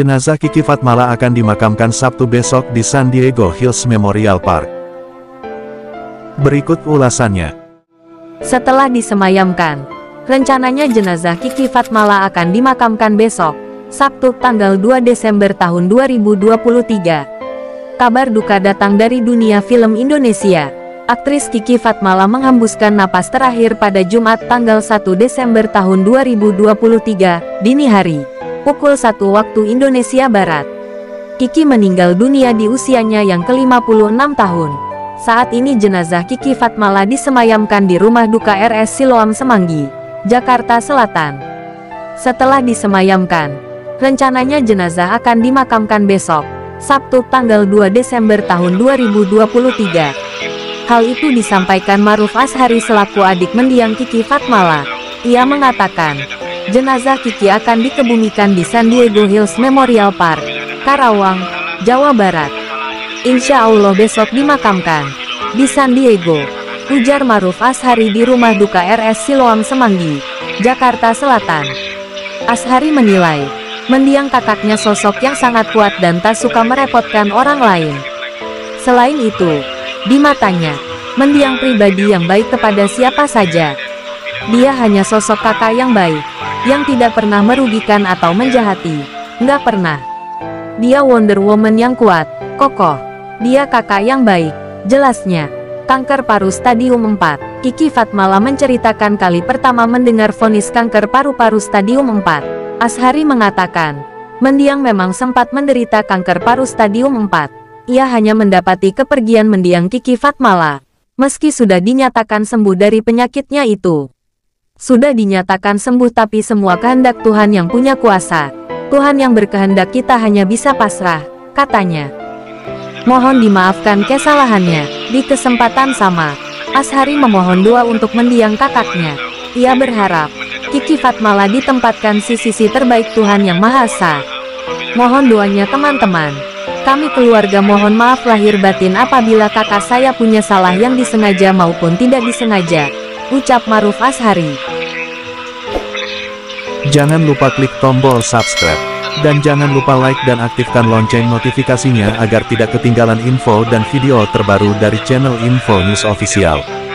Jenazah Kiki Fatmala akan dimakamkan Sabtu besok di San Diego Hills Memorial Park. Berikut ulasannya. Setelah disemayamkan, rencananya jenazah Kiki Fatmala akan dimakamkan besok, Sabtu tanggal 2 Desember tahun 2023. Kabar duka datang dari dunia film Indonesia. Aktris Kiki Fatmala menghembuskan napas terakhir pada Jumat tanggal 1 Desember tahun 2023, dini hari, pukul 1 waktu Indonesia Barat. Kiki meninggal dunia di usianya yang ke-56 tahun. Saat ini jenazah Kiki Fatmala disemayamkan di rumah duka RS Siloam Semanggi, Jakarta Selatan. Setelah disemayamkan, rencananya jenazah akan dimakamkan besok, Sabtu tanggal 2 Desember tahun 2023. Hal itu disampaikan Ma'ruf Ashari selaku adik mendiang Kiki Fatmala. Ia mengatakan, jenazah Kiki akan dikebumikan di San Diego Hills Memorial Park, Karawang, Jawa Barat. Insya Allah besok dimakamkan di San Diego, ujar Ma'ruf Ashari di rumah duka RS Siloam Semanggi, Jakarta Selatan. Ashari menilai, mendiang kakaknya sosok yang sangat kuat dan tak suka merepotkan orang lain. Selain itu, di matanya, mendiang pribadi yang baik kepada siapa saja. Dia hanya sosok kakak yang baik, yang tidak pernah merugikan atau menjahati, nggak pernah. Dia Wonder Woman yang kuat, kokoh. Dia kakak yang baik, jelasnya. Kanker paru stadium 4, Kiki Fatmala menceritakan kali pertama mendengar vonis kanker paru-paru stadium 4. Ashari mengatakan, mendiang memang sempat menderita kanker paru stadium 4. Ia hanya mendapati kepergian mendiang Kiki Fatmala, meski sudah dinyatakan sembuh dari penyakitnya itu. Sudah dinyatakan sembuh, tapi semua kehendak Tuhan yang punya kuasa. Tuhan yang berkehendak, kita hanya bisa pasrah, katanya. Mohon dimaafkan kesalahannya. Di kesempatan sama, Ashari memohon doa untuk mendiang kakaknya. Ia berharap Kiki Fatmala ditempatkan sisi terbaik Tuhan Yang Maha Esa. Mohon doanya teman-teman. Kami keluarga mohon maaf lahir batin apabila kakak saya punya salah yang disengaja maupun tidak disengaja, ucap Ma'ruf Ashari. Jangan lupa klik tombol subscribe, dan jangan lupa like dan aktifkan lonceng notifikasinya agar tidak ketinggalan info dan video terbaru dari channel Info News Official.